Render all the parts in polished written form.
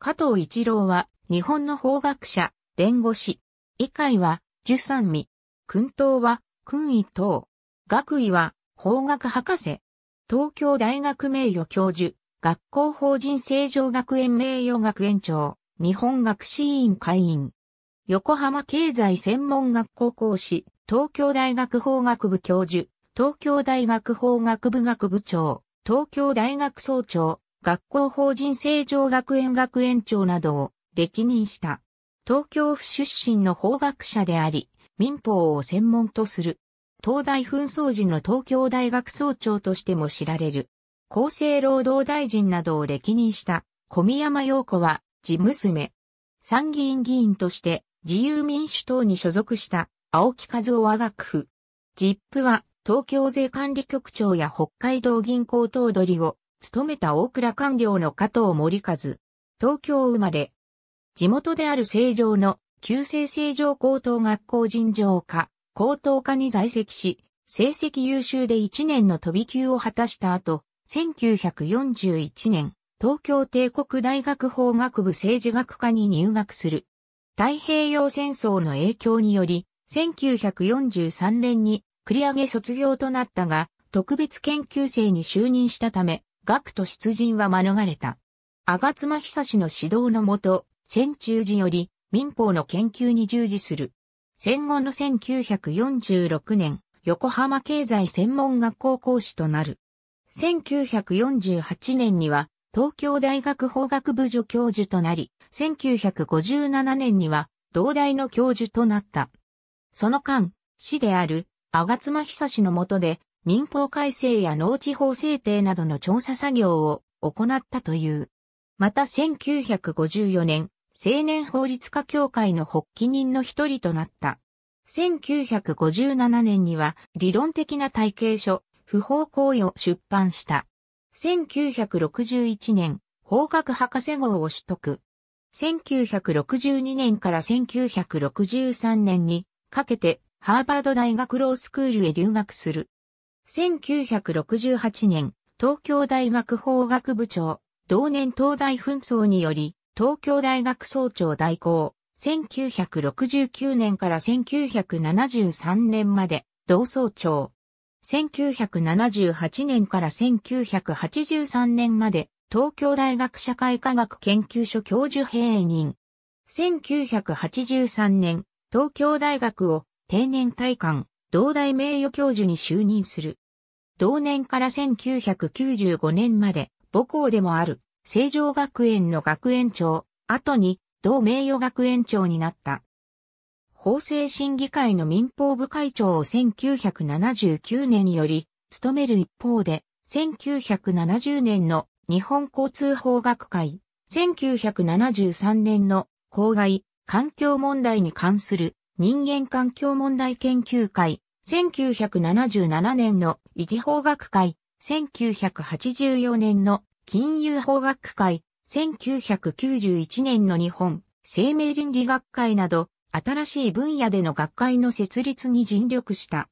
加藤一郎は日本の法学者、弁護士。医界は寿三位。薫陶は薫一陶。学位は法学博士。東京大学名誉教授。学校法人成城学園名誉学園長。日本学士委員会員。横浜経済専門学校講師。東京大学法学部教授。東京大学法学部学部長。東京大学総長。学校法人成城学園学園長などを歴任した。東京府出身の法学者であり、民法を専門とする。東大紛争時の東京大学総長としても知られる。厚生労働大臣などを歴任した小宮山洋子は、地娘。参議院議員として自由民主党に所属した青木和夫は学府。実父は東京税関理局長や北海道銀行頭取を、勤めた大蔵官僚の加藤盛和。東京生まれ。地元である成城の旧制成城高等学校尋常科、高等科に在籍し、成績優秀で1年の飛び級を果たした後、1941年、東京帝国大学法学部政治学科に入学する。太平洋戦争の影響により、1943年に繰り上げ卒業となったが、特別研究生に就任したため、学徒出陣は免れた。吾妻久の指導のもと、戦中時より民法の研究に従事する。戦後の1946年、横浜経済専門学校講師となる。1948年には東京大学法学部助教授となり、1957年には同大の教授となった。その間、師である吾妻久の下で、民法改正や農地法制定などの調査作業を行ったという。また1954年、青年法律家協会の発起人の一人となった。1957年には理論的な体系書、不法行為を出版した。1961年、法学博士号を取得。1962年から1963年にかけてハーバード大学ロースクールへ留学する。1968年、東京大学法学部長、同年東大紛争により、東京大学総長代行、1969年から1973年まで、同総長。1978年から1983年まで、東京大学社会科学研究所教授併任。1983年、東京大学を定年退官。同大名誉教授に就任する。同年から1995年まで母校でもある成城学園の学園長、後に同名誉学園長になった。法制審議会の民法部会長を1979年より務める一方で、1970年の日本交通法学会、1973年の公害、環境問題に関する人間環境問題研究会、1977年の維持法学会、1984年の金融法学会、1991年の日本生命倫理学会など、新しい分野での学会の設立に尽力した。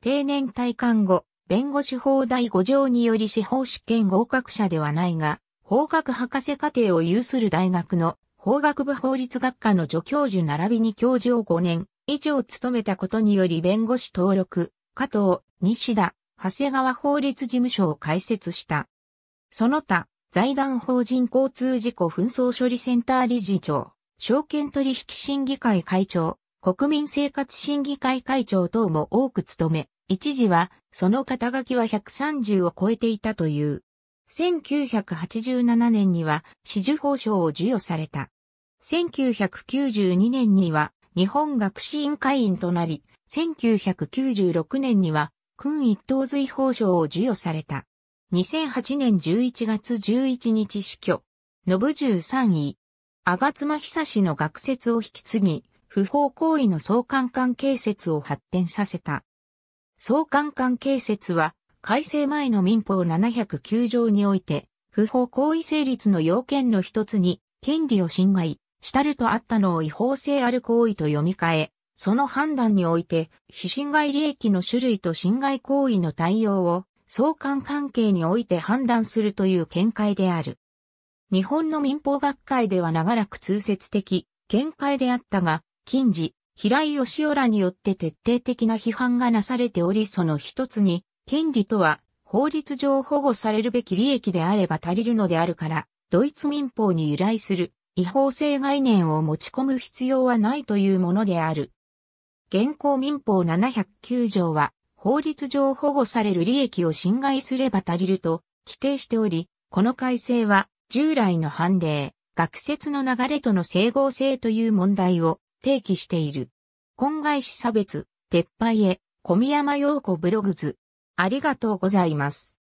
定年退官後、弁護士法第5条により司法試験合格者ではないが、法学博士課程を有する大学の法学部法律学科の助教授並びに教授を5年以上務めたことにより弁護士登録、加藤、西田、長谷川法律事務所を開設した。その他、財団法人交通事故紛争処理センター理事長、証券取引審議会会長、国民生活審議会会長等も多く務め、一時はその肩書きは130を超えていたという。1987年には紫綬褒章を授与された。1992年には日本学士委員会員となり、1996年には勲一等瑞宝章を授与された。2008年11月11日死去。延13位。吾妻久の学説を引き継ぎ、不法行為の相関関係説を発展させた。相関関係説は、改正前の民法709条において、不法行為成立の要件の一つに、権利を侵害したるとあったのを違法性ある行為と読み替え、その判断において、被侵害利益の種類と侵害行為の対応を、相関関係において判断するという見解である。日本の民法学会では長らく通説的見解であったが、近時、平井義雄らによって徹底的な批判がなされており、その一つに、権利とは法律上保護されるべき利益であれば足りるのであるから、ドイツ民法に由来する違法性概念を持ち込む必要はないというものである。現行民法709条は、法律上保護される利益を侵害すれば足りると規定しており、この改正は従来の判例、学説の流れとの整合性という問題を提起している。婚外子差別、撤廃へ、小宮山洋子ブログズ。ありがとうございます。